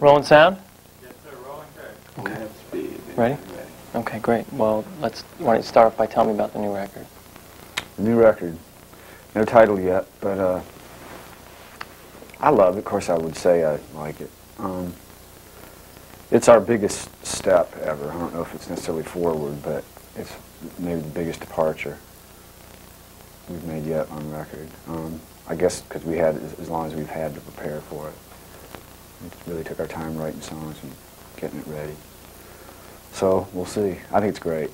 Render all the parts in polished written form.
Rolling sound? Yes, sir. Rolling sound. Okay. Ready? Okay, great. Well, why don't you start off by telling me about the new record? The new record. No title yet, but I love it. Of course, I would say I like it. It's our biggest step ever. I don't know if it's necessarily forward, but it's maybe the biggest departure we've made yet on record. I guess because we had as long as we've had to prepare for it. We just really took our time writing songs and getting it ready. So we'll see. I think it's great.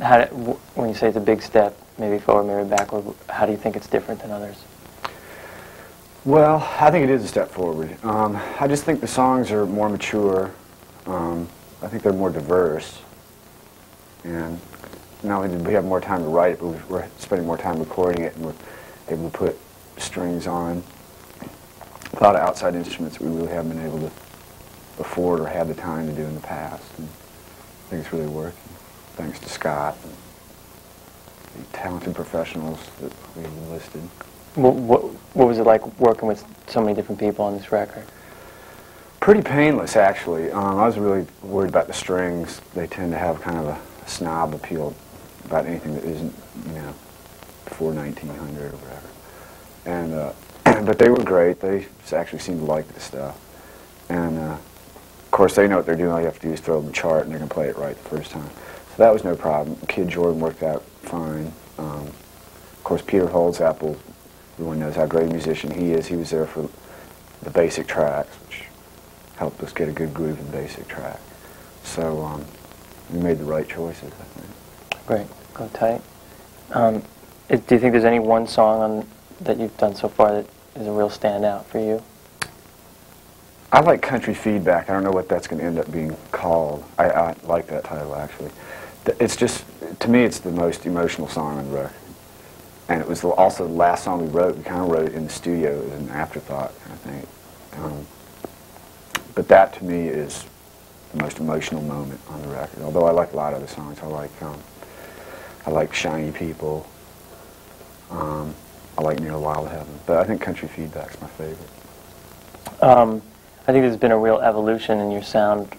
How do, when you say it's a big step, maybe forward, maybe backward, how do you think it's different than others? Well, I think it is a step forward. I just think the songs are more mature. I think they're more diverse. And not only did we have more time to write it, but we're spending more time recording it, and we're able to put strings on a lot of outside instruments that we really haven't been able to afford or had the time to do in the past. And I think it's really working, thanks to Scott and the talented professionals that we've enlisted. What was it like working with so many different people on this record? Pretty painless, actually. I was really worried about the strings. They tend to have kind of a snob appeal about anything that isn't, you know, before 1900 or whatever. And but they were great. They actually seemed to like the stuff. And of course, they know what they're doing. All you have to do is throw them a chart, and they're going to play it right the first time. So that was no problem. Kid Jordan worked out fine. Of course, Peter Holsapple, everyone knows how great a musician he is. He was there for the basic tracks, which helped us get a good groove in the basic track. So we made the right choices, I think. Great. Go tight. Do you think there's any one song that you've done so far that is a real standout for you? I like Country Feedback. I don't know what that's going to end up being called. I like that title, actually. It's just, to me, it's the most emotional song on the record. And it was also the last song we wrote. We kind of wrote it in the studio as an afterthought, I think. But that, to me, is the most emotional moment on the record. Although I like a lot of the songs. I like Shiny People. I like Near Wild Heaven. But I think Country Feedback's my favorite. I think there's been a real evolution in your sound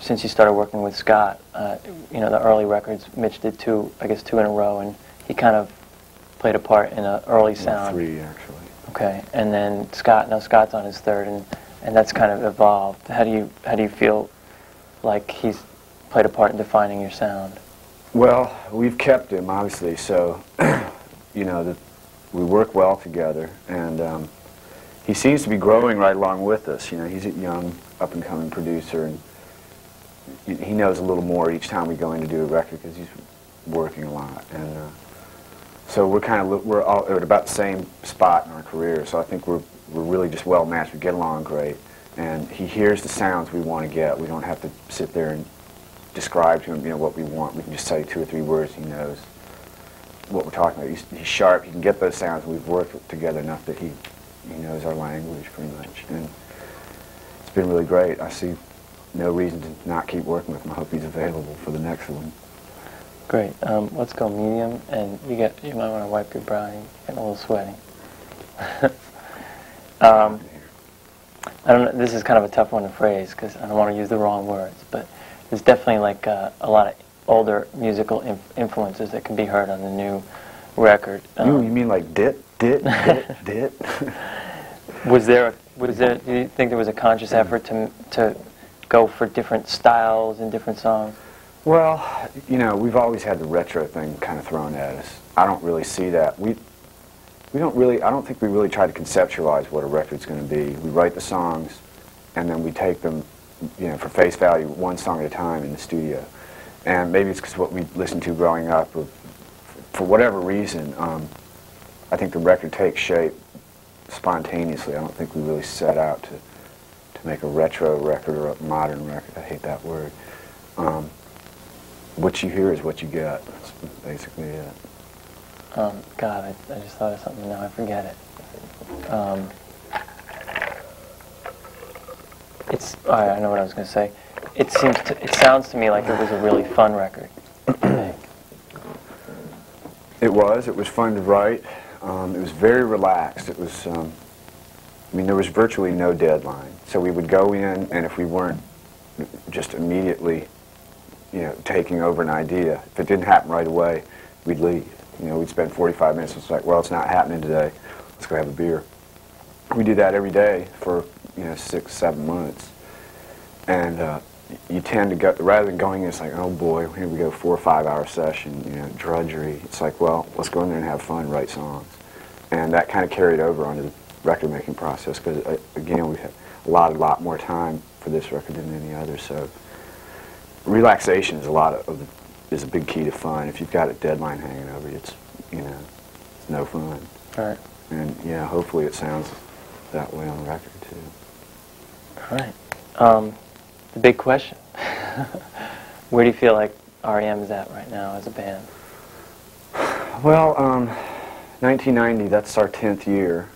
since you started working with Scott. You know, the early records, Mitch did two in a row, and he kind of played a part in an early sound. Three, actually. Okay, and then Scott. Now Scott's on his third, and that's kind of evolved. How do you feel like he's played a part in defining your sound? Well, we've kept him obviously, so you know that we work well together, and he seems to be growing right along with us. You know, he's a young, up-and-coming producer, and he knows a little more each time we go in to do a record because he's working a lot, and. So we're we're all at about the same spot in our career. So I think we're really just well matched. We get along great, and he hears the sounds we want to get. We don't have to sit there and describe to him, you know, what we want. We can just say 2 or 3 words. He knows what we're talking about. He's sharp. He can get those sounds. We've worked together enough that he knows our language pretty much, and it's been really great. I see no reason to not keep working with him. I hope he's available for the next one. Great. Let's go medium, and you might want to wipe your brow. You're getting a little sweaty. I don't know, this is kind of a tough one to phrase because I don't want to use the wrong words, but there's definitely like a lot of older musical influences that can be heard on the new record. You mean like dit? Do you think there was a conscious effort to go for different styles and different songs? Well, you know, we've always had the retro thing kind of thrown at us. I don't really see that. We don't really, I don't think we really try to conceptualize what a record's going to be. We write the songs, and then we take them, you know, for face value, one song at a time in the studio. And maybe it's because what we listened to growing up, or for whatever reason, I think the record takes shape spontaneously. I don't think we really set out to make a retro record or a modern record. I hate that word. What you hear is what you get. That's basically it. God, I just thought of something, and now I forget it. I know what I was going to say. It sounds to me like it was a really fun record. It was. It was fun to write. It was very relaxed. It was I mean, there was virtually no deadline. So we would go in, and if we weren't just immediately, you know, taking over an idea, if it didn't happen right away, we'd leave. You know, we'd spend 45 minutes, and it's like, well, it's not happening today. Let's go have a beer. We did that every day for, you know, 6, 7 months. And you tend to go, rather than going in, it's like, oh boy, here we go, 4 or 5 hour session, you know, drudgery. It's like, well, let's go in there and have fun, write songs. And that kind of carried over onto the record making process, because again, we had a lot more time for this record than any other. So relaxation is a big key to fun. If you've got a deadline hanging over you, it's, you know, it's no fun. All right. And yeah, hopefully it sounds that way on the record too. All right. The big question. Where do you feel like R.E.M. is at right now as a band? Well, 1990, that's our 10th year.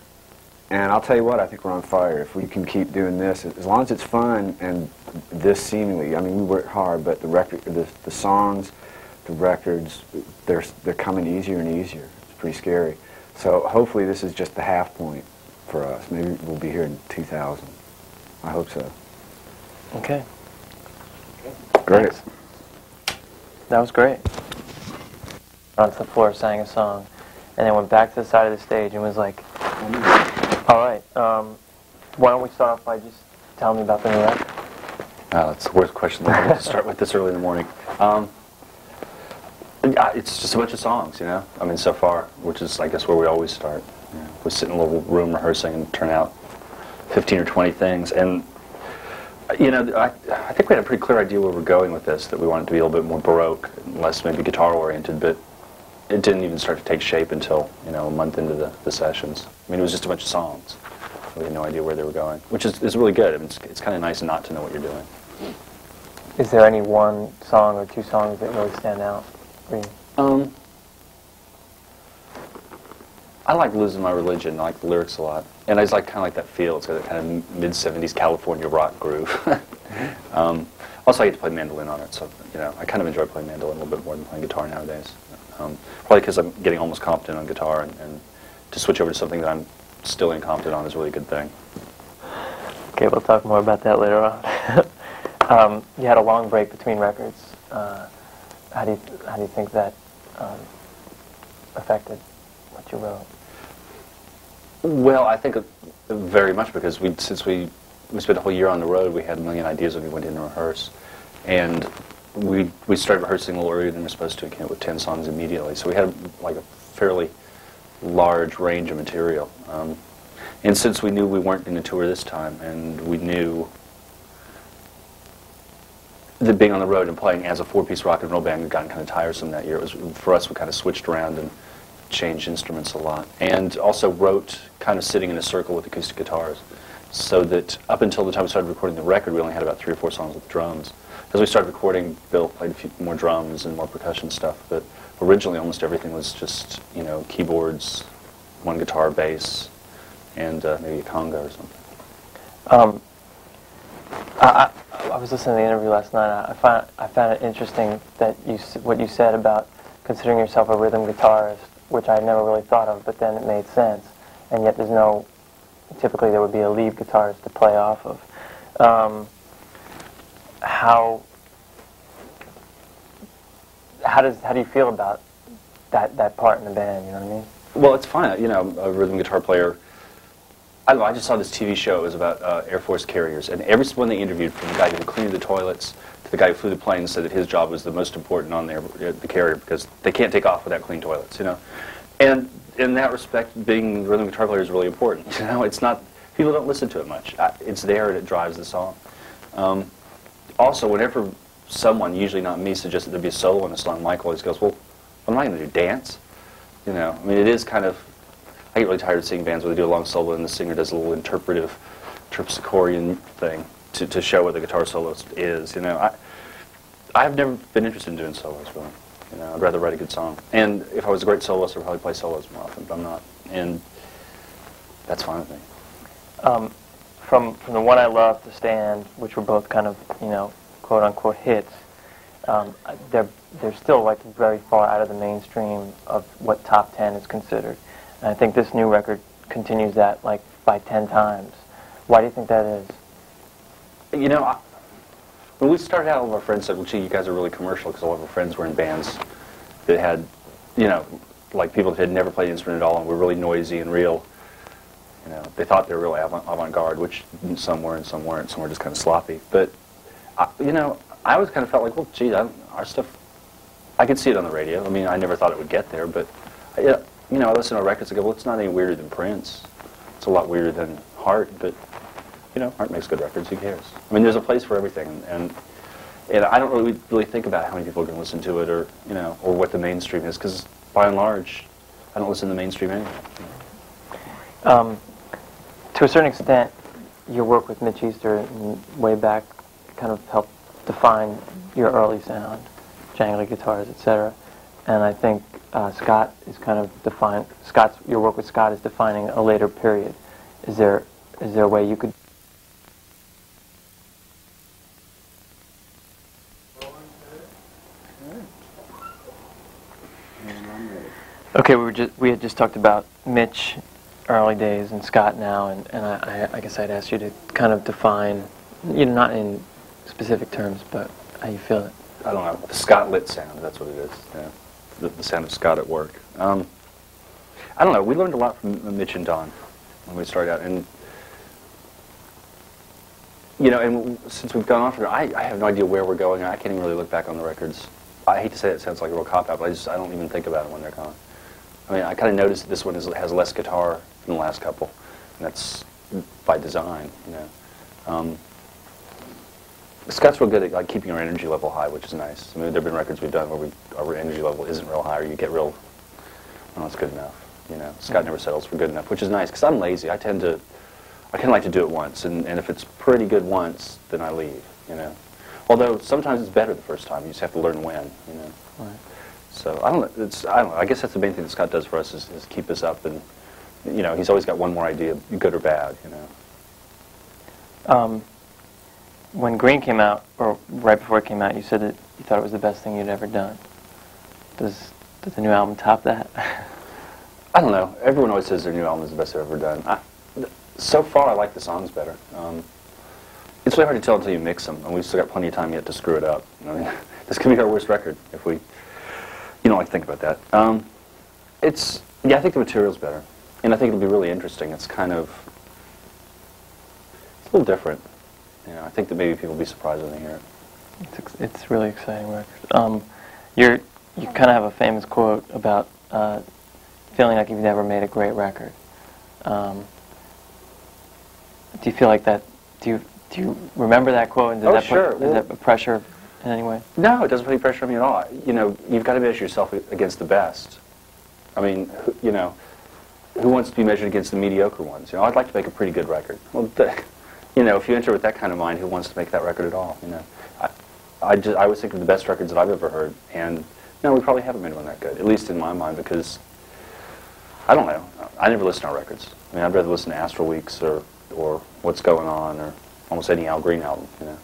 And I'll tell you what, I think we're on fire. If we can keep doing this, as long as it's fun and this seemingly, I mean, we work hard, but the record, the songs, the records, they're coming easier and easier. It's pretty scary. So hopefully this is just the half point for us. Maybe we'll be here in 2000. I hope so. Okay. Great. Thanks. That was great. Onto the floor, sang a song, and then went back to the side of the stage and was like, all right, why don't we start off by just telling me about the new record? That's the worst question that I have to start with this early in the morning. It's just a bunch of songs, you know? I mean, so far, which is, I guess, where we always start. Yeah. We sit in a little room rehearsing and turn out 15 or 20 things. And, you know, I think we had a pretty clear idea where we're going with this, that we wanted to be a little bit more Baroque, less maybe guitar-oriented, but it didn't even start to take shape until, you know, a month into the sessions. I mean, it was just a bunch of songs. We had no idea where they were going, which is really good. I mean, it's kind of nice not to know what you're doing. Is there any one song or two songs that really stand out for you? I like Losing My Religion. I like the lyrics a lot. And I just like, kind of like that feel. It's got that kind of mid-70s California rock groove. Also, I get to play mandolin on it, so, you know, I kind of enjoy playing mandolin a little bit more than playing guitar nowadays. Probably because I'm getting almost competent on guitar, and to switch over to something that I'm still incompetent on is a really good thing. Okay, we'll talk more about that later on. You had a long break between records. How do you think that affected what you wrote? Well, I think very much, because since we spent a whole year on the road, we had a million ideas when we went in to rehearse, and we started rehearsing a little earlier than we were supposed to. We came up with 10 songs immediately, so we had like a fairly large range of material. And since we knew we weren't in a tour this time, and we knew that being on the road and playing as a four-piece rock and roll band had gotten kind of tiresome that year, it was, for us, we kind of switched around and changed instruments a lot, and also wrote kind of sitting in a circle with acoustic guitars, so that up until the time we started recording the record, we only had about 3 or 4 songs with drums. As we started recording, Bill played a few more drums and more percussion stuff, but originally almost everything was just, you know, keyboards, one guitar, bass, and maybe a conga or something. I was listening to the interview last night. I found it interesting that what you said about considering yourself a rhythm guitarist, which I had never really thought of, but then it made sense. And yet there's no, typically there would be a lead guitarist to play off of. How do you feel about that part in the band? You know what I mean? Well, it's fine. You know, a rhythm guitar player. I don't know. I just saw this TV show. It was about Air Force carriers, and everyone they interviewed, from the guy who cleaned the toilets to the guy who flew the plane, said that his job was the most important on the carrier, because they can't take off without clean toilets. You know, and in that respect, being a rhythm guitar player is really important. You know, it's not, people don't listen to it much. It's there and it drives the song. Also, whenever someone, usually not me, suggests that there be a solo in a song, Mike always goes, well, what am I going to do, dance? You know, I mean, it is kind of, I get really tired of seeing bands where they do a long solo and the singer does a little interpretive terpsichorean thing to show what the guitar soloist is, you know. I've never been interested in doing solos, really. You know, I'd rather write a good song. And if I was a great soloist, I'd probably play solos more often, but I'm not. And that's fine with me. From the one I love to Stand, which were both kind of, you know, quote-unquote hits, they're still like very far out of the mainstream of what top 10 is considered. And I think this new record continues that like by 10 times. Why do you think that is? You know, when we started out, all of our friends said, well, gee, you guys are really commercial, because all of our friends were in bands that had, you know, like people that had never played an instrument at all and were really noisy and real. You know, they thought they were really avant-garde, which some were and some weren't. Some were just kind of sloppy. But, you know, I always kind of felt like, well, gee, our stuff, I could see it on the radio. I mean, I never thought it would get there, but, you know, I listen to records and go, well, it's not any weirder than Prince. It's a lot weirder than Hart, but, you know, Hart makes good records. Who cares? I mean, there's a place for everything, and I don't really think about how many people are going to listen to it, or, you know, or what the mainstream is, because by and large, I don't listen to the mainstream anyway. To a certain extent, your work with Mitch Easter way back kind of helped define your early sound, jangly guitars, etc. And I think Scott is kind of defined. Your work with Scott is defining a later period. Is there a way you could? Okay, we had just talked about Mitch early days and Scott now, and I guess I'd ask you to kind of define, you know, not in specific terms, but how you feel it. I don't know, the Scott lit sound, that's what it is, yeah. The sound of Scott at work. I don't know, we learned a lot from Mitch and Don when we started out, and, you know, and since we've gone off, I have no idea where we're going. I can't even really look back on the records. I hate to say that, it sounds like a real cop-out, but I don't even think about it when they're gone. I mean, I kind of noticed that this one has less guitar than the last couple, and that's by design, you know. Scott's real good at like keeping our energy level high, which is nice. I mean, there have been records we've done where our energy level isn't real high, or you get real, well, it's good enough, you know. Scott never settles for good enough, which is nice, because I'm lazy. I kind of like to do it once, and if it's pretty good once, then I leave, you know. Although sometimes it's better the first time, you just have to learn when, you know. Right. So I don't know. I guess that's the main thing that Scott does for us is keep us up, and you know he's always got one more idea, good or bad, you know. When Green came out, or right before it came out, you said that you thought it was the best thing you'd ever done. Does the new album top that? I don't know. Everyone always says their new album is the best they've ever done. So far, I like the songs better. It's really hard to tell until you mix them, and we've still got plenty of time yet to screw it up. I mean, this could be our worst record if we. You don't like to think about that. Yeah, I think the material's better, and I think it'll be really interesting. It's a little different. You know, I think that maybe people will be surprised when they hear it. It's really exciting record. You kind of have a famous quote about feeling like you've never made a great record. Do you feel like that? Do you remember that quote? And did that sure. Well, is that pressure? Anyway. No, it doesn't put any pressure on me at all. You know, you've got to measure yourself against the best. I mean, you know, who wants to be measured against the mediocre ones? You know, I'd like to make a pretty good record. Well, you know, if you enter with that kind of mind, who wants to make that record at all? You know, I always think of the best records that I've ever heard, and no, we probably haven't made one that good, at least in my mind, because I don't know. I never listen to our records. I mean, I'd rather listen to Astral Weeks or What's Going On or almost any Al Green album. You know.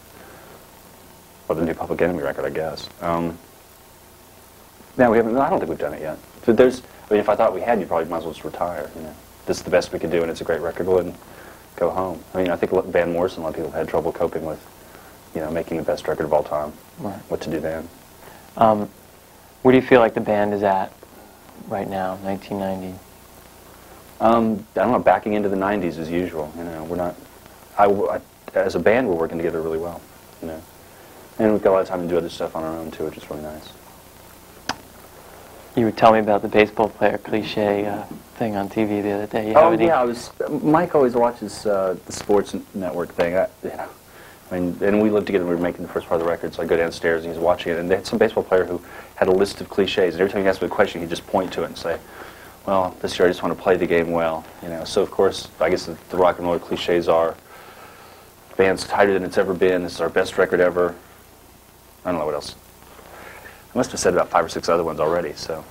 Or the new Public Enemy record, I guess. No, we haven't. I don't think we've done it yet. But I mean, if I thought we had, you probably might as well just retire. You know, this is the best we could do, and it's a great record, and go home. I mean, I think Van Morrison, a lot of people had trouble coping with, you know, making the best record of all time. Right. What to do then? Where do you feel like the band is at right now, 1990? I don't know. Backing into the '90s as usual. You know, we're not. As a band, we're working together really well. You know. And we've got a lot of time to do other stuff on our own, too, which is really nice. You were telling me about the baseball player cliche thing on TV the other day. Mike always watches the sports network thing. You know, I mean, and we lived together and we were making the first part of the record, so I go downstairs and he's watching it. And they had some baseball player who had a list of cliches, and every time he asked me a question, he'd just point to it and say, well, this year I just want to play the game well. You know, so, of course, I guess the rock and roll cliches are, the band's tighter than it's ever been, this is our best record ever. I don't know what else. I must have said about 5 or 6 other ones already, so.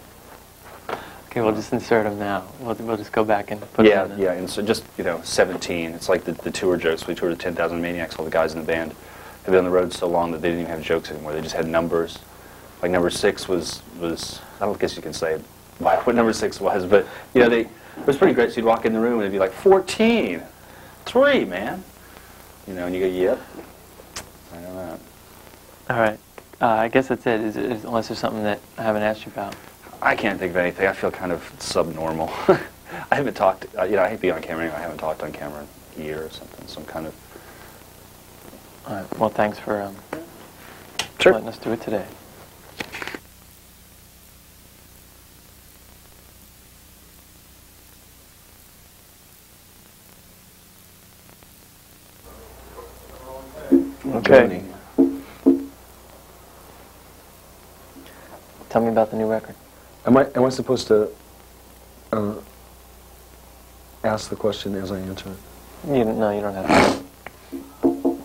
Okay, we'll just insert them now. We'll just go back and put them in. Yeah, and so just, you know, 17. It's like the tour jokes. We toured the 10,000 Maniacs. All the guys in the band had been on the road so long that they didn't even have jokes anymore. They just had numbers. Like number 6 was I don't guess you can say what number 6 was, but, you know, It was pretty great. So you'd walk in the room and it'd be like, 14, 3, man. You know, and you go, yep. I know that. All right. I guess that's it, unless there's something that I haven't asked you about. I can't think of anything. I feel kind of subnormal. I haven't talked, you know, I hate being on camera anyway. I haven't talked on camera in a year or something, some kind of... All right. Well, thanks for sure. letting us do it today. Okay. Tell me about the new record. Am I supposed to ask the question as I answer it? No, you don't have to.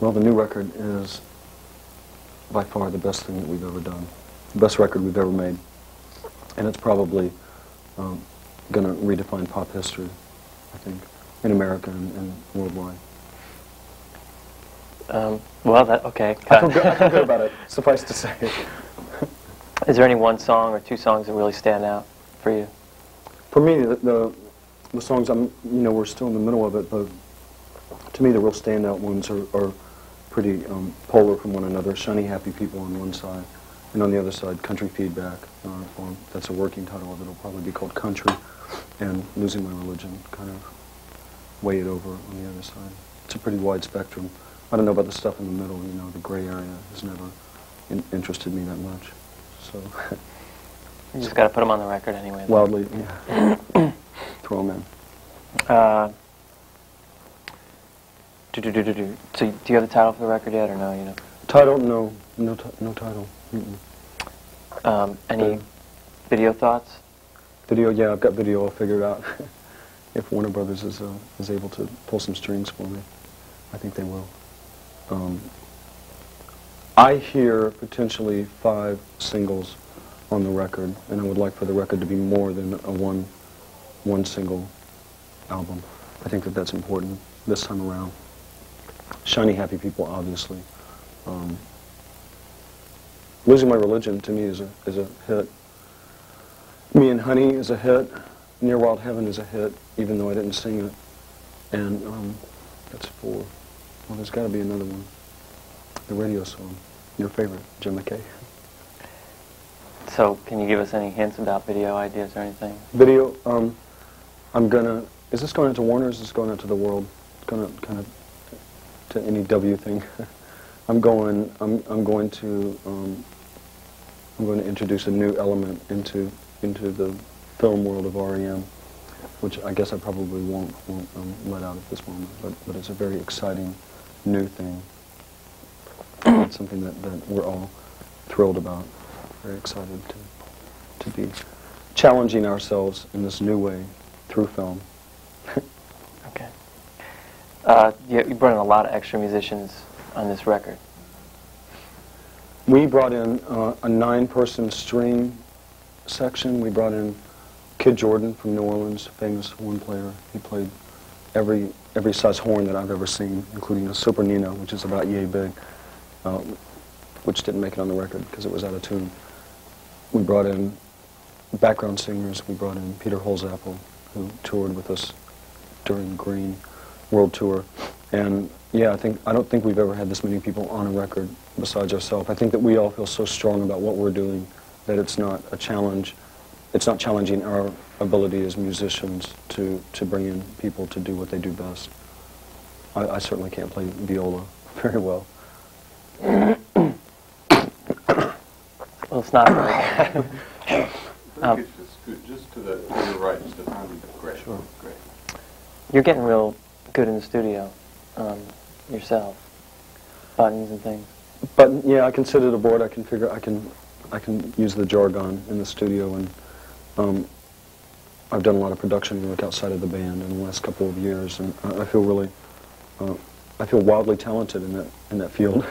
Well, the new record is by far the best thing that we've ever done. The best record we've ever made. And it's probably going to redefine pop history, I think, in America and worldwide. Well, that, okay. I feel good about it, suffice to say. Is there any one song or two songs that really stand out for you? For me, the songs, you know, we're still in the middle of it, but to me the real standout ones are pretty polar from one another. Shiny Happy People on one side, and on the other side, Country Feedback. Form. That's a working title of it. It'll probably be called Country, and Losing My Religion, kind of weigh it over on the other side. It's a pretty wide spectrum. I don't know about the stuff in the middle, you know, the gray area has never interested me that much, so... You just got to put them on the record anyway. Though. Wildly, yeah. Throw them in. So, do you have the title for the record yet, or no? You know? Title? No. No title. Mm-mm. Any video thoughts? Video, yeah, I've got video all figured out. If Warner Brothers is able to pull some strings for me, I think they will. I hear potentially 5 singles on the record, and I would like for the record to be more than a one single album. I think that that's important this time around. Shiny Happy People, obviously. Losing My Religion, to me, is a hit. Me and Honey is a hit. Near Wild Heaven is a hit, even though I didn't sing it. And that's 4. Well, there's got to be another one. The radio song. Your favorite, Jim McKay. So, can you give us any hints about video ideas or anything? Video, I'm going to... Is this going out to Warner or is this going out to the world? It's going to kind of... to any W thing. I'm going to introduce a new element into the film world of R.E.M., which I guess I probably won't let out at this moment, but it's a very exciting new thing. It's something that we're all thrilled about, very excited to be challenging ourselves in this new way through film. Okay. You brought in a lot of extra musicians on this record. We brought in a 9-person string section. We brought in Kid Jordan from New Orleans, famous horn player. He played every size horn that I've ever seen, including a Super Nino, which is about yay big, which didn't make it on the record because it was out of tune. We brought in background singers. We brought in Peter Holsapple, who toured with us during the Green World Tour. And yeah, I don't think we've ever had this many people on a record besides ourselves. I think that we all feel so strong about what we're doing that it's not a challenge. It's not challenging our ability as musicians to bring in people to do what they do best. I certainly can't play viola very well. Well, it's not right. Just to the right, just the timing is great. Sure. Great. You're getting real good in the studio yourself, buttons and things. But yeah, I can sit at a board. I can use the jargon in the studio and. I've done a lot of production work outside of the band in the last couple of years, and I feel really, I feel wildly talented in that field.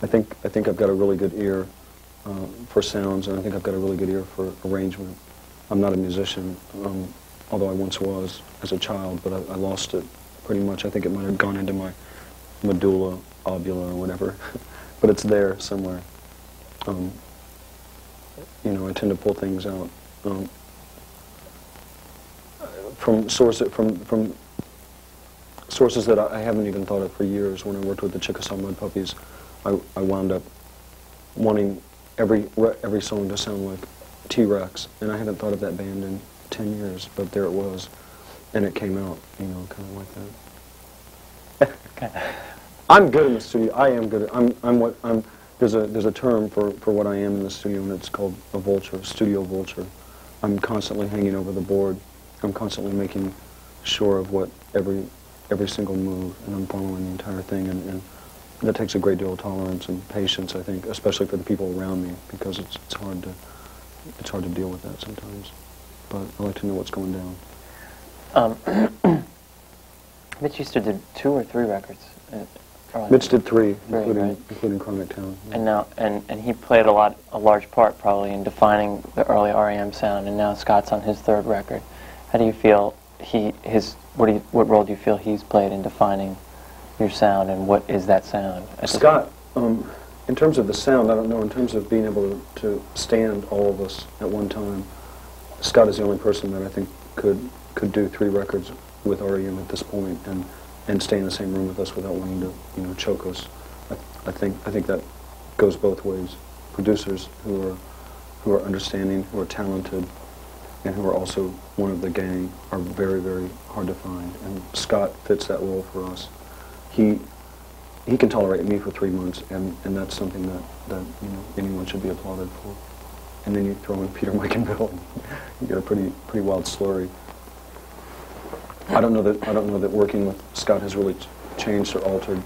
I think I've got a really good ear for sounds, and I think I've got a really good ear for arrangement. I'm not a musician, although I once was as a child, but I lost it pretty much. I think it might have gone into my medulla ovula or whatever, but it's there somewhere. You know, I tend to pull things out from sources that I haven't even thought of for years. When I worked with the Chickasaw Mud Puppies, I wound up wanting every song to sound like T-Rex, and I hadn't thought of that band in 10 years, but there it was, and it came out, you know, kind of like that. Okay. I'm good in the studio. I am good. There's a term for what I am in the studio, and it's called a vulture, studio vulture. I'm constantly hanging over the board. I'm constantly making sure of what every single move, and I'm following the entire thing, and that takes a great deal of tolerance and patience, I think, especially for the people around me, because it's hard to deal with that sometimes. But I like to know what's going down. Mitch Easter did 2 or 3 records. Mitch did 3, including Chronic Town. Yeah. And now, and he played a large part probably in defining the early R.E.M. sound. And now Scott's on his 3rd record. How do you feel what role do you feel he's played in defining your sound, and what is that sound? Scott, in terms of the sound, I don't know. In terms of being able to stand all of us at one time, Scott is the only person that I think could do 3 records with R.E.M. at this point, and stay in the same room with us without wanting to, you know, choke us. I think that goes both ways. Producers who are understanding, who are talented, and who are also one of the gang are very, very hard to find. And Scott fits that role for us. He can tolerate me for 3 months, and that's something that you know, anyone should be applauded for. And then you throw in Peter, Mike, and Bill, you get a pretty wild slurry. I don't know that working with Scott has really changed or altered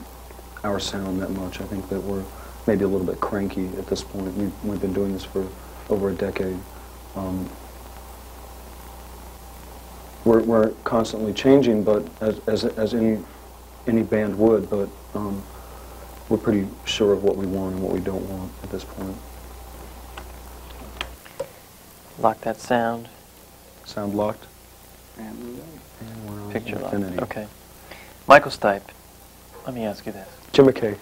our sound that much. I think that we're maybe a little bit cranky at this point. We've been doing this for over a decade. We're constantly changing, but as any band would, but we're pretty sure of what we want and what we don't want at this point. Lock that sound. Sound locked. And picture locked. Okay. Michael Stipe, let me ask you this. Jim McKay.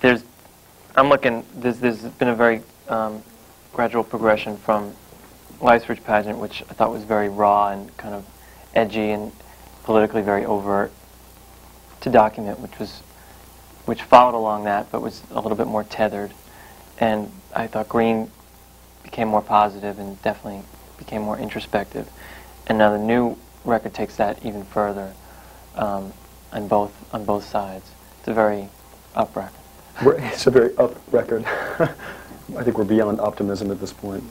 There's been a very gradual progression from Life's Rich Pageant, which I thought was very raw and kind of edgy and politically very overt, to Document, which followed along that, but was a little bit more tethered. And I thought Green became more positive and definitely became more introspective. And now the new record takes that even further, on both sides. It's a very up record. It's a very up record. I think we're beyond optimism at this point.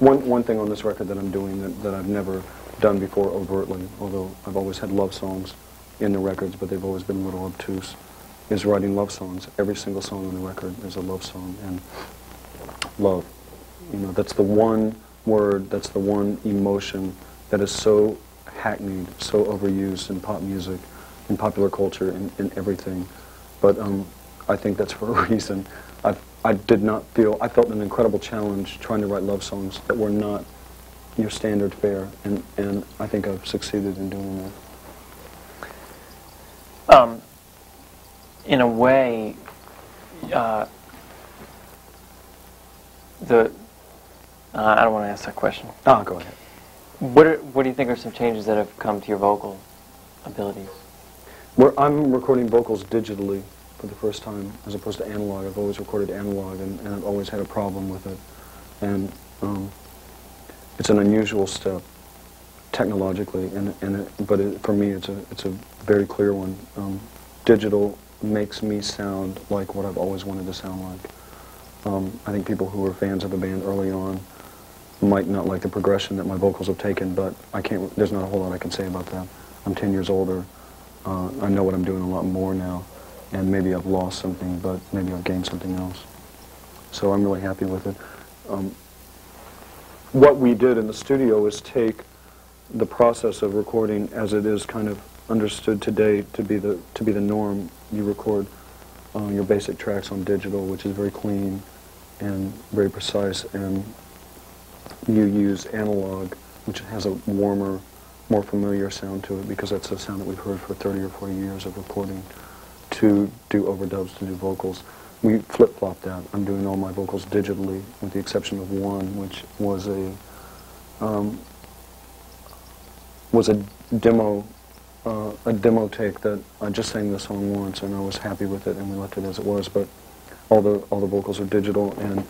One thing on this record that I'm doing that I've never done before overtly, although I've always had love songs in the records, but they've always been a little obtuse, is writing love songs. Every single song on the record is a love song, and love, you know, that's the one word, that's the one emotion that is so hackneyed, so overused in pop music, in popular culture, in everything. But I think that's for a reason. I felt an incredible challenge trying to write love songs that were not your standard fare, and I think I've succeeded in doing that. In a way, I don't want to ask that question. Oh, go ahead. What do you think are some changes that have come to your vocal abilities? I'm recording vocals digitally for the first time, as opposed to analog. I've always recorded analog, and I've always had a problem with it. And it's an unusual step technologically, but for me, it's a very clear one. Digital makes me sound like what I've always wanted to sound like. I think people who were fans of the band early on might not like the progression that my vocals have taken, but there's not a whole lot I can say about that. I'm 10 years older. I know what I'm doing a lot more now, and maybe I've lost something, but maybe I've gained something else. So I'm really happy with it. What we did in the studio is take the process of recording as it is kind of understood today to be the norm. You record your basic tracks on digital, which is very clean and very precise, and you use analog, which has a warmer, more familiar sound to it, because that's the sound that we've heard for 30 or 40 years of recording, to do overdubs, to do vocals. We flip-flop that. I'm doing all my vocals digitally, with the exception of one, which was was a demo take that I just sang the song once, and I was happy with it, and we left it as it was. But all the vocals are digital, and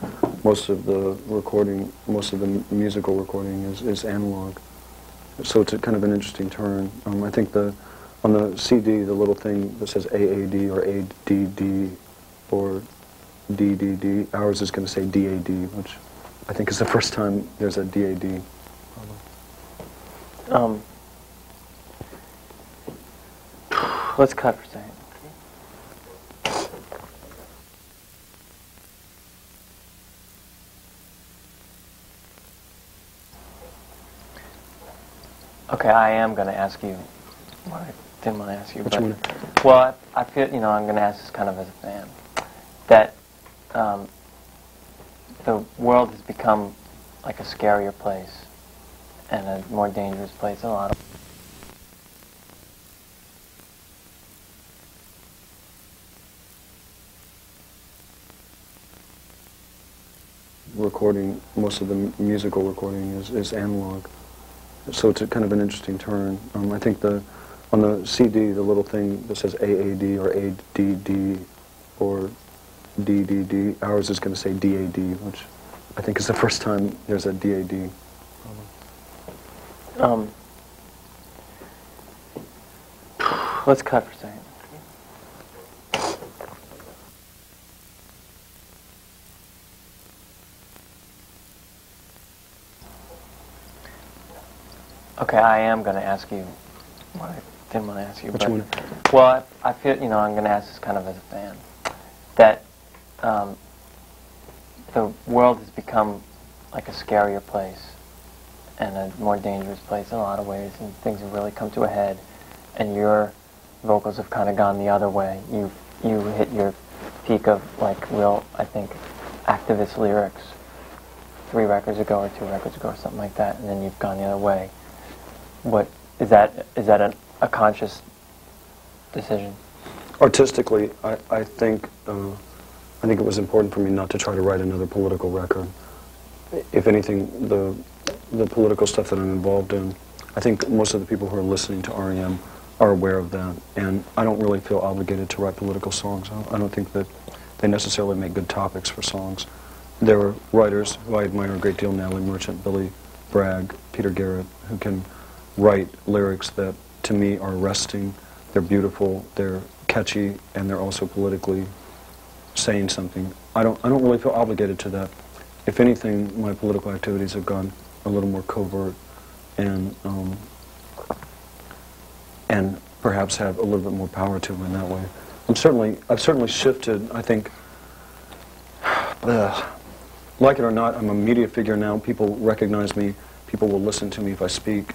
most of the recording, most of the musical recording is analog. So it's a kind of an interesting turn. I think on the CD, the little thing that says AAD or ADD or DDD, ours is going to say DAD, which I think is the first time there's a DAD. Let's cut for a second. Okay, I am going to ask you what I didn't want to ask you. But, well, I feel, you know, I'm going to ask this kind of as a fan, that the world has become like a scarier place and a more dangerous place. A lot of recording, most of the musical recording is analog. So it's a kind of an interesting turn. I think on the CD, the little thing that says AAD or ADD or DDD, ours is going to say DAD, which I think is the first time there's a DAD. Let's cut for a second. Okay, I am going to ask you what I didn't want to ask you. But, well, I feel, you know, I'm going to ask this kind of as a fan, that the world has become like a scarier place and a more dangerous place in a lot of ways, and things have really come to a head, and your vocals have kind of gone the other way. You hit your peak of, like, real, I think, activist lyrics 3 records ago or 2 records ago or something like that, and then you've gone the other way. What is that? Is that a conscious decision? Artistically, I think it was important for me not to try to write another political record. If anything, the political stuff that I'm involved in, I think most of the people who are listening to R.E.M. are aware of that, and I don't really feel obligated to write political songs. I don't think that they necessarily make good topics for songs. There are writers who I admire a great deal: Natalie Merchant, Billy Bragg, Peter Garrett, who can write lyrics that, to me, are arresting. They're beautiful, they're catchy, and they're also politically saying something. I don't really feel obligated to that. If anything, my political activities have gone a little more covert and perhaps have a little bit more power to them in that way. I've certainly shifted, I think. Like it or not, I'm a media figure now. People recognize me. People will listen to me if I speak.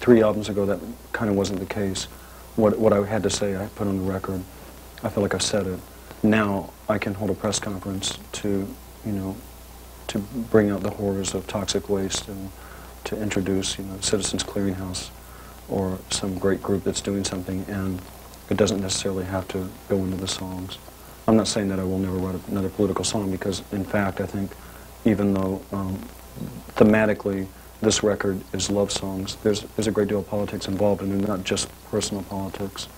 3 albums ago, that kind of wasn't the case. What I had to say, I put on the record. I feel like I've said it. Now I can hold a press conference to bring out the horrors of toxic waste and to introduce, Citizens Clearinghouse or some great group that's doing something, and it doesn't necessarily have to go into the songs. I'm not saying that I will never write another political song, because, in fact, I think even though thematically this record is love songs, there's a great deal of politics involved, and they're not just personal politics.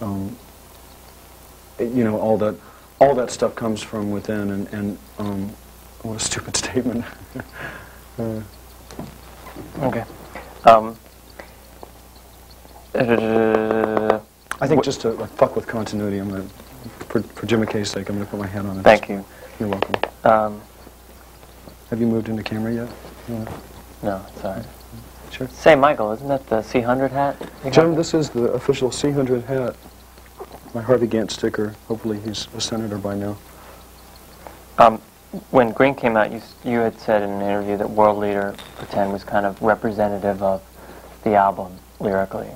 All that stuff comes from within, and what a stupid statement. Okay. I think just to fuck with continuity, I'm going to, for Jimmy Kay's sake, I'm going to put my hand on it. Thank you. You're welcome. Have you moved into camera yet? Yeah. No, sorry. Sure. Say, Michael, isn't that the C100 hat? Jim, this is the official C100 hat. My Harvey Gantt sticker. Hopefully he's a senator by now. When Green came out, you had said in an interview that World Leader Pretend was kind of representative of the album lyrically.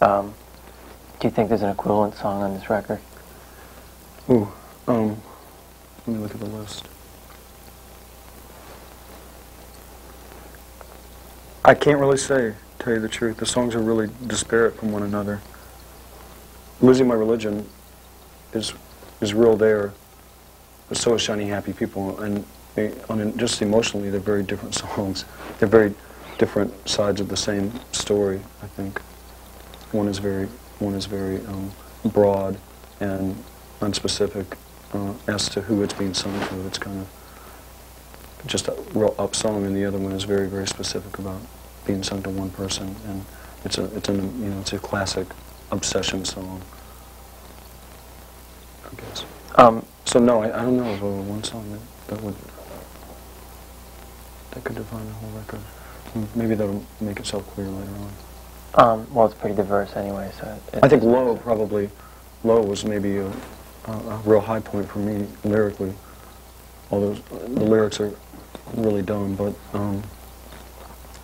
Do you think there's an equivalent song on this record? Ooh, let me look at the list. I can't really say, tell you the truth. The songs are really disparate from one another. Losing My Religion is real there, but so is Shiny Happy People, and just emotionally, they're very different songs. They're very different sides of the same story, I think. One is very broad and unspecific as to who it's being sung to. It's kind of just a real up song, and the other one is very, very specific about being sung to one person. And it's a classic obsession song, I guess. So no, I don't know of one song that could define the whole record. Maybe that'll make itself clear later on. Well, it's pretty diverse anyway, so... I think Low, probably. Low was maybe a real high point for me, lyrically. Although the lyrics are really dumb, but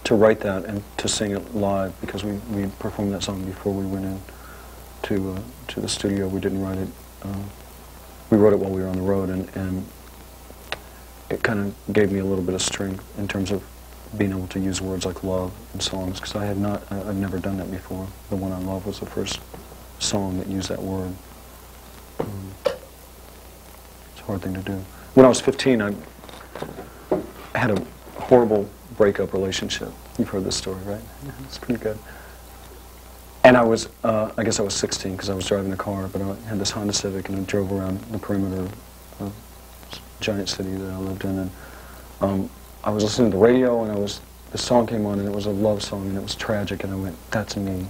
to write that and to sing it live, because we performed that song before we went in to the studio. We didn't write it. We wrote it while we were on the road, and it kind of gave me a little bit of strength in terms of being able to use words like love in songs, because I'd never done that before. The one I love was the first song that used that word. It's a hard thing to do. When I was 15, I had a horrible breakup relationship. You've heard this story, right? Yeah, it's pretty good. And I was, I guess I was 16, because I was driving a car, but I had this Honda Civic, and I drove around the perimeter of a giant city that I lived in, and I was listening to the radio, and this song came on, and it was a love song, and it was tragic, and I went, that's me.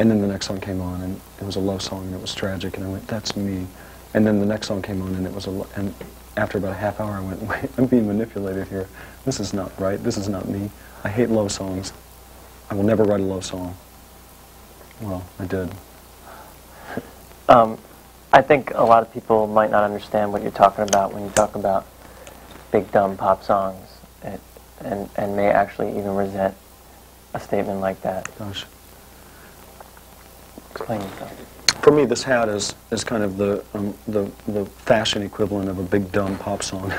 And then the next song came on, and it was a love song, and it was tragic, and I went, that's me. And then the next song came on, and it was and after about a half hour, I went, wait, I'm being manipulated here. This is not right. This is not me. I hate love songs. I will never write a love song. Well, I did. I think a lot of people might not understand what you're talking about when you talk about big, dumb pop songs. And may actually even resent a statement like that. Gosh. Explain yourself. For me, this hat is kind of the fashion equivalent of a big dumb pop song.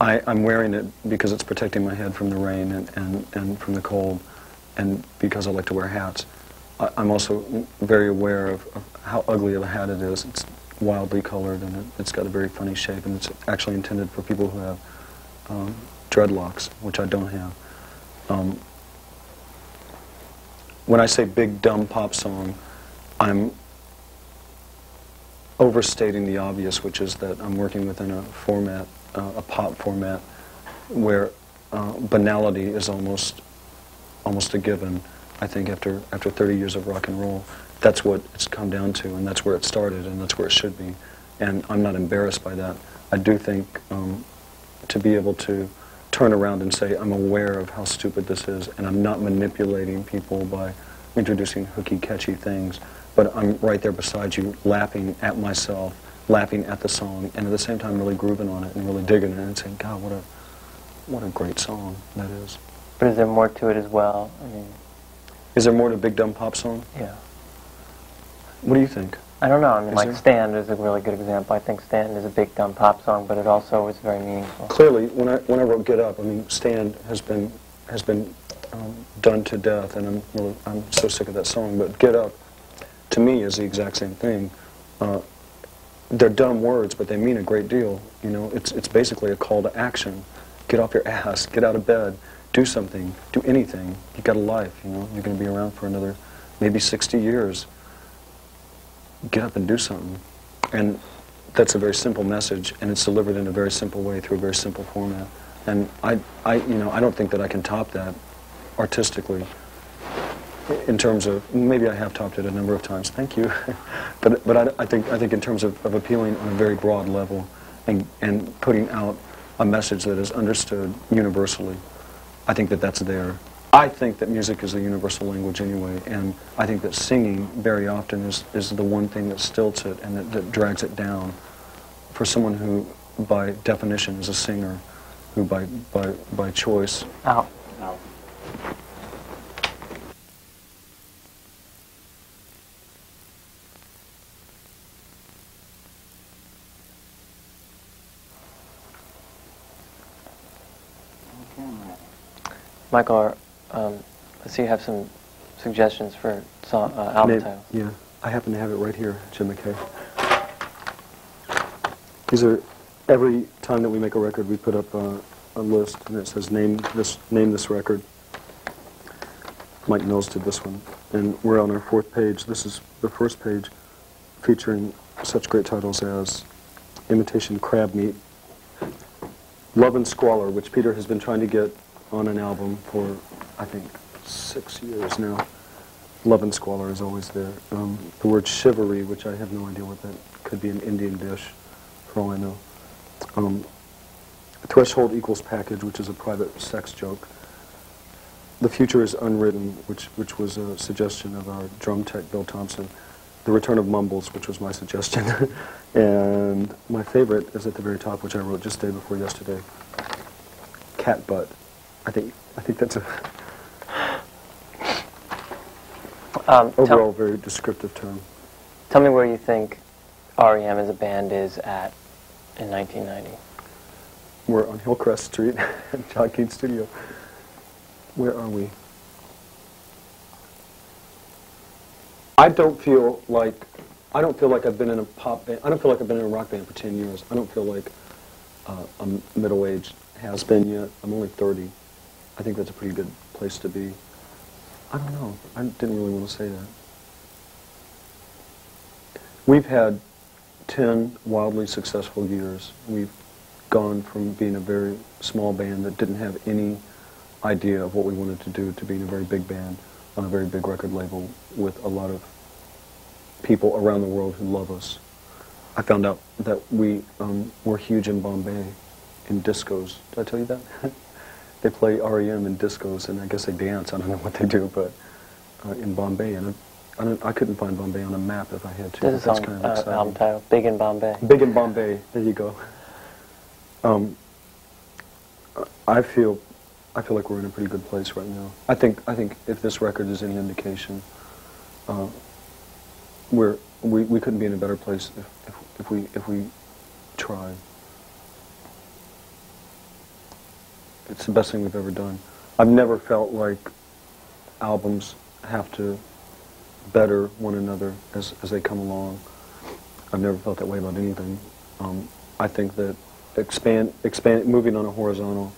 I'm wearing it because it's protecting my head from the rain and from the cold, and because I like to wear hats. I'm also very aware of how ugly of a hat it is. It's wildly colored, and it's got a very funny shape, and it's actually intended for people who have dreadlocks, which I don't have. When I say big, dumb pop song, I'm overstating the obvious, which is that I'm working within a format, a pop format, where banality is almost a given. I think after 30 years of rock and roll, that's what it's come down to, and that's where it started, and that's where it should be. And I'm not embarrassed by that. I do think to be able to turn around and say, I'm aware of how stupid this is, and I'm not manipulating people by introducing hooky, catchy things, but I'm right there beside you, laughing at myself, laughing at the song, and at the same time really grooving on it and really digging it and saying, God, what a great song that is. But is there more to it as well? I mean, is there more to big, dumb pop song? Yeah. What do you think? I don't know. I mean, like Stand is a really good example. I think Stand is a big, dumb pop song, but it also is very meaningful. Clearly, when I wrote Get Up, I mean, Stand has been done to death, and I'm so sick of that song. But Get Up, to me, is the exact same thing. They're dumb words, but they mean a great deal. You know, it's basically a call to action. Get off your ass. Get out of bed. Do something. Do anything. You got a life. You know, you're going to be around for another maybe 60 years. Get up and do something. And that's a very simple message, and it's delivered in a very simple way through a very simple format. And I don't think that I can top that artistically. In terms of, maybe I have topped it a number of times. Thank you. but I think in terms of appealing on a very broad level and putting out a message that is understood universally, I think that that's there. I think that music is a universal language anyway, and I think that singing very often is the one thing that stilts it and that drags it down. For someone who, by definition, is a singer, who by choice... Ow. Ow. Michael, I see you have some suggestions for song, album titles. Yeah, I happen to have it right here, Jim McKay. These are, every time that we make a record, we put up a list, and it says name this record. Mike Mills did this one, and we're on our fourth page. This is the first page, featuring such great titles as Imitation Crab Meat, Love and Squalor, which Peter has been trying to get on an album for, I think, 6 years now. Love and Squalor is always there. The word chivalry, which I have no idea what that could be, an Indian dish, for all I know. Threshold Equals Package, which is a private sex joke. The Future is Unwritten, which was a suggestion of our drum tech, Bill Thompson. The Return of Mumbles, which was my suggestion. And my favorite is at the very top, which I wrote just day before yesterday. Cat Butt. I think that's a overall very descriptive term. Tell me where you think R.E.M. as a band is at in 1990. We're on Hillcrest Street at John Keane Studio. Where are we? I don't feel like I've been in a pop band. I don't feel like I've been in a rock band for 10 years. I don't feel like I'm middle-aged has been yet. I'm only 30. I think that's a pretty good place to be. I don't know. I didn't really want to say that. We've had 10 wildly successful years. We've gone from being a very small band that didn't have any idea of what we wanted to do to being a very big band on a very big record label with a lot of people around the world who love us. I found out that we were huge in Bombay in discos. Did I tell you that? They play R.E.M. in discos, and I guess they dance. I don't know what they do, but in Bombay. And I couldn't find Bombay on a map if I had to. This is on kind of album title, Big in Bombay. Big in Bombay. There you go. I feel like we're in a pretty good place right now. I think if this record is any indication, we couldn't be in a better place if we tried. It's the best thing we've ever done. I've never felt like albums have to better one another as they come along. I've never felt that way about anything. I think that moving on a horizontal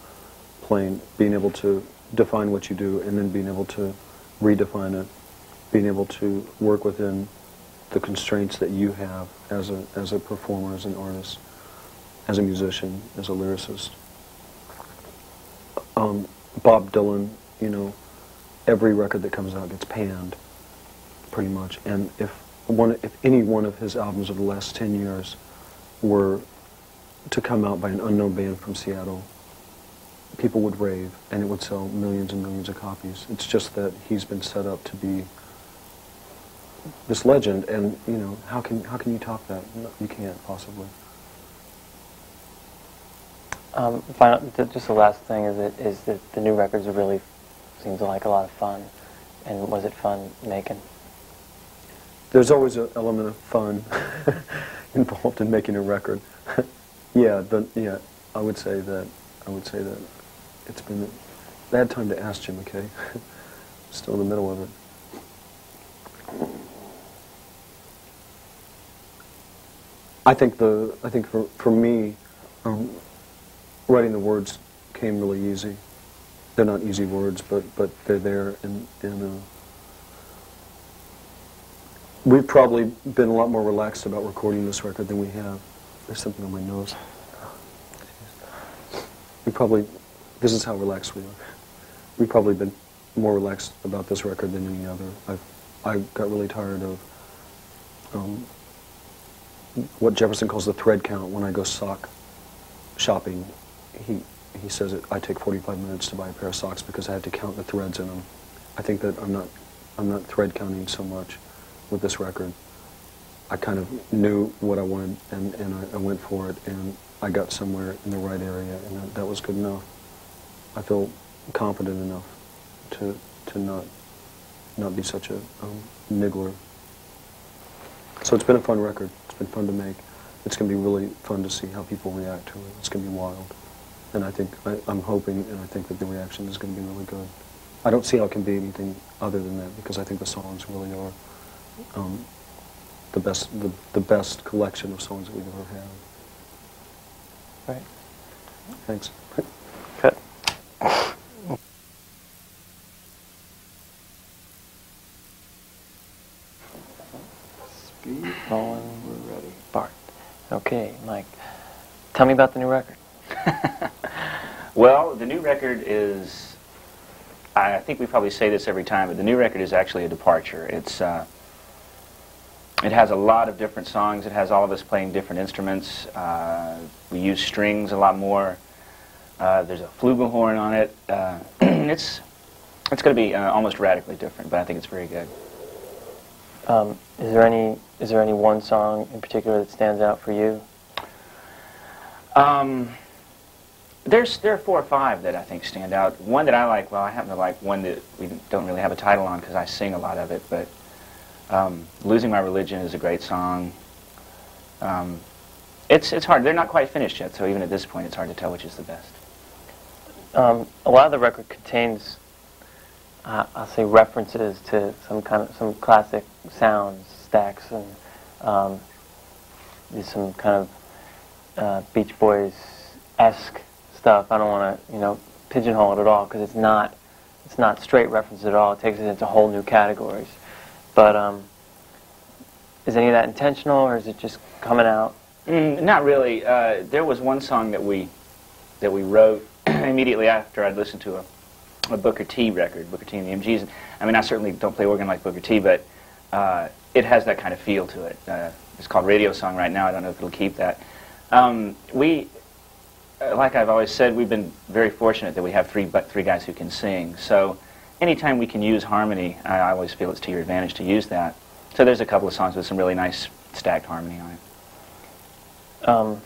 plane, being able to define what you do and then being able to redefine it, being able to work within the constraints that you have as a performer, as an artist, as a musician, as a lyricist. Bob Dylan, you know, every record that comes out gets panned, pretty much. And if any one of his albums over the last 10 years were to come out by an unknown band from Seattle, people would rave, and it would sell millions and millions of copies. It's just that he's been set up to be this legend, and you know, how can you top that? You can't possibly. Just the last thing is that the new records really seems like a lot of fun. And was it fun making? There's always an element of fun involved in making a record. yeah, I would say that it's been a bad time to ask Jim McKay. Still in the middle of it. I think for me, writing the words came really easy. They're not easy words, but they're there. And we've probably been a lot more relaxed about recording this record than we have. There's something on my nose. This is how relaxed we are. We've probably been more relaxed about this record than any other. I got really tired of what Jefferson calls the thread count when I go sock shopping. He says that I take 45 minutes to buy a pair of socks because I have to count the threads in them. I think that I'm not thread counting so much with this record. I kind of knew what I wanted, and I went for it, and I got somewhere in the right area, and that was good enough. I feel confident enough to not be such a niggler. So it's been a fun record. It's been fun to make. It's going to be really fun to see how people react to it. It's going to be wild. And I'm hoping, and I think that the reaction is going to be really good. I don't see how it can be anything other than that, because I think the songs really are the best collection of songs that we've ever had. Right. Thanks. Mike. Tell me about the new record. Well, the new record is, I think we probably say this every time, but the new record is actually a departure. It's, it has a lot of different songs. It has all of us playing different instruments. We use strings a lot more. There's a flugelhorn on it. It's going to be almost radically different, but I think it's very good. Is there any one song in particular that stands out for you? There are four or five that I think stand out. One that I like, well, I happen to like one that we don't really have a title on because I sing a lot of it, but Losing My Religion is a great song. It's hard. They're not quite finished yet, so even at this point it's hard to tell which is the best. A lot of the record contains, I'll say, references to some classic sounds, stacks, and some kind of Beach Boys-esque stuff. I don't want to, pigeonhole it at all because it's not straight references at all. It takes it into whole new categories. But is any of that intentional, or is it just coming out? Not really. There was one song that we wrote immediately after I'd listened to a Booker T record, Booker T and the MGs. I mean, I certainly don't play organ like Booker T, but it has that kind of feel to it. It's called Radio Song right now. I don't know if it'll keep that. Like I've always said, we've been very fortunate that we have three guys who can sing. So anytime we can use harmony, I always feel it's to your advantage to use that. So there's a couple of songs with some really nice stacked harmony on it.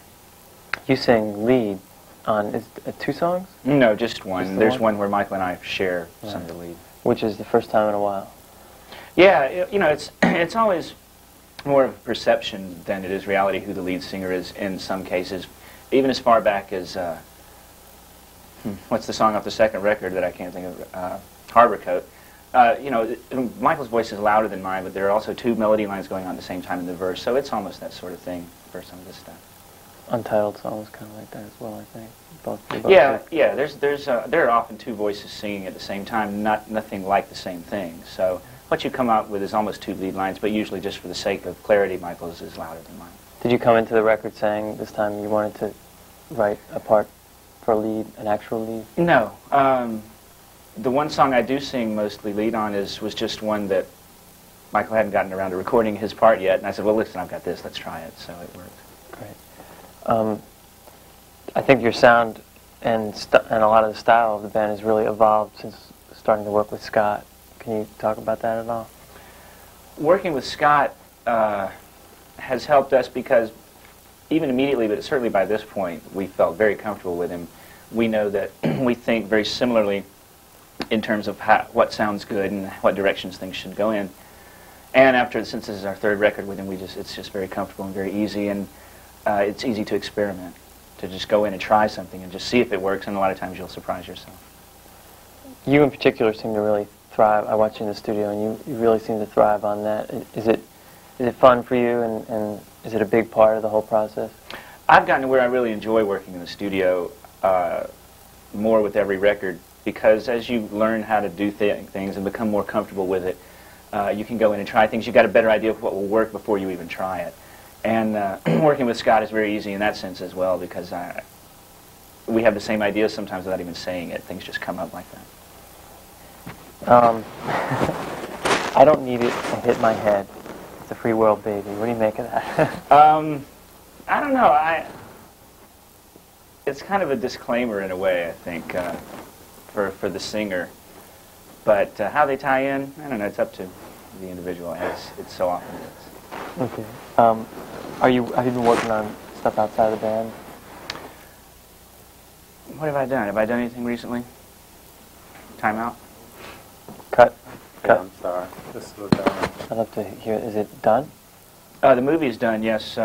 You sing lead on two songs? No, just one. There's one where Michael and I share some of the lead. Which is the first time in a while. Yeah, it's always more of perception than it is reality who the lead singer is in some cases, even as far back as, what's the song off the second record that I can't think of, Harbor Coat. Michael's voice is louder than mine, but there are also two melody lines going on at the same time in the verse, so it's almost that sort of thing for some of this stuff. Untitled songs kind of like that as well, I think. Yeah. There are often two voices singing at the same time, nothing like the same thing. So what you come out with is almost two lead lines, but usually just for the sake of clarity, Michael's is louder than mine. Did you come into the record saying this time you wanted to write a part for a lead, an actual lead? No. The one song I do sing mostly lead on was just one that Michael hadn't gotten around to recording his part yet, and I said, well, listen, I've got this, let's try it. So it worked. Great. I think your sound and a lot of the style of the band has really evolved since starting to work with Scott. Can you talk about that at all? Working with Scott has helped us because even immediately, but certainly by this point, we felt very comfortable with him. We know that we think very similarly in terms of what sounds good and what directions things should go in. And since this is our third record with him, it's just very comfortable and very easy. And it's easy to experiment, to just go in and try something and just see if it works, and a lot of times you'll surprise yourself. You in particular seem to really thrive. I watch you in the studio and you really seem to thrive on that. Is it fun for you, and is it a big part of the whole process? I've gotten to where I really enjoy working in the studio more with every record, because as you learn how to do things and become more comfortable with it, you can go in and try things. You've got a better idea of what will work before you even try it. And working with Scott is very easy in that sense as well, because we have the same ideas sometimes without even saying it. Things just come up like that. I don't need it to hit my head. It's a free world, baby. What do you make of that? I don't know. It's kind of a disclaimer in a way, I think, for the singer. But how they tie in, I don't know. It's up to the individual, as it so often is. Okay. Have you been working on stuff outside of the band? What have I done? Have I done anything recently? Time out? Cut. Yeah, I'm sorry. This was done. I'd love to hear. Is it done? The movie's done, yes.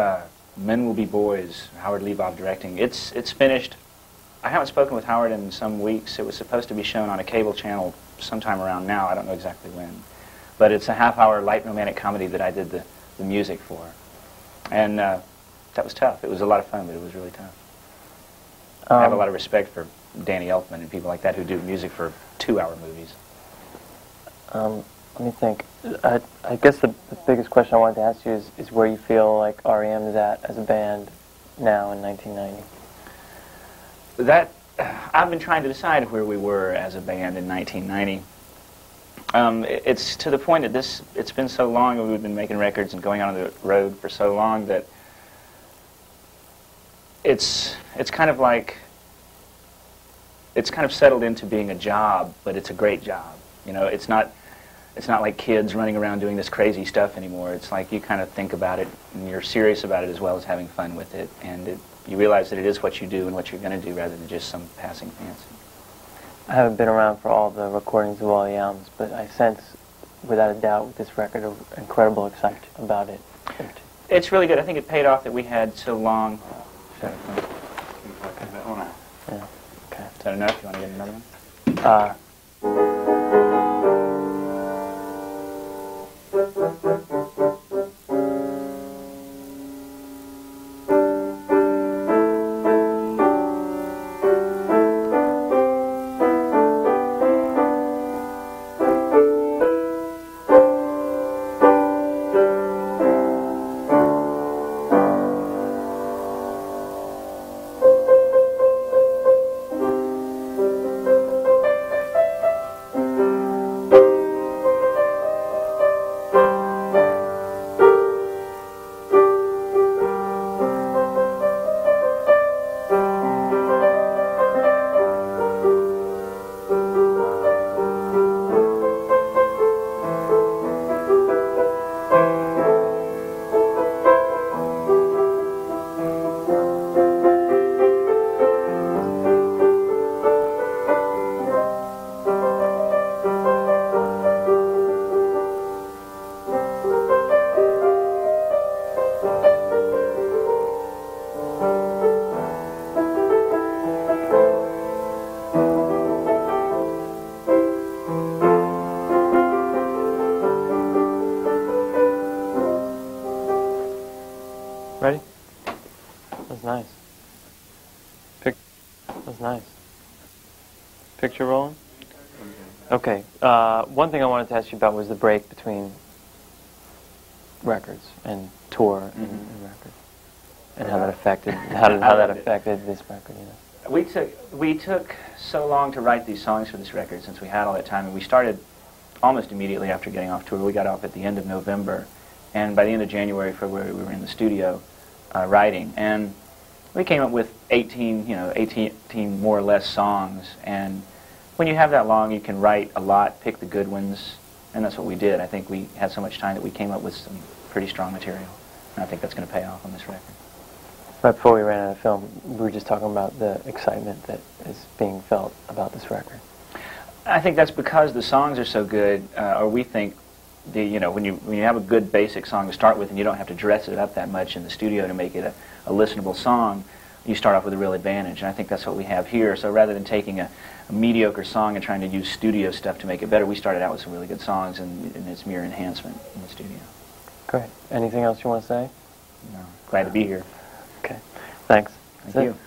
Men Will Be Boys, Howard Leibov directing. It's finished. I haven't spoken with Howard in some weeks. It was supposed to be shown on a cable channel sometime around now. I don't know exactly when. But it's a half-hour light romantic comedy that I did the music for. And that was tough. It was a lot of fun, but it was really tough. I have a lot of respect for Danny Elfman and people like that who do music for two-hour movies. Let me think. I guess the biggest question I wanted to ask you is where you feel like R.E.M. is at as a band now in 1990? That, I've been trying to decide where we were as a band in 1990. It's to the point that it's been so long and we've been making records and going on the road for so long that it's kind of like, it's kind of settled into being a job, but it's a great job. You know, it's not like kids running around doing this crazy stuff anymore. It's like you kind of think about it and you're serious about it as well as having fun with it, and you realize that it is what you do and what you're going to do rather than just some passing fancy. I haven't been around for all the recordings of all the albums, but I sense, without a doubt, with this record, of incredible excitement about it. It's really good. I think it paid off that we had so long. Sure. Yeah. Okay. Is that enough? You want to get another one? Picture rolling? Okay. One thing I wanted to ask you about was the break between records and tour and record, and how that affected how that affected this record. You know? We took so long to write these songs for this record since we had all that time, and we started almost immediately after getting off tour. We got off at the end of November, and by the end of January, February, we were in the studio writing. And we came up with 18 more or less songs, and when you have that long, you can write a lot, pick the good ones, and that's what we did. I think we had so much time that we came up with some pretty strong material, and I think that's going to pay off on this record. Right before we ran out of film, we were just talking about the excitement that is being felt about this record. I think that's because the songs are so good, or we think, when you have a good basic song to start with and you don't have to dress it up that much in the studio to make it a listenable song, you start off with a real advantage, and I think that's what we have here. So rather than taking a mediocre song and trying to use studio stuff to make it better, we started out with some really good songs, and it's mere enhancement in the studio. Great. Anything else you want to say? No. Glad to be here. Okay. Thanks. Thank you.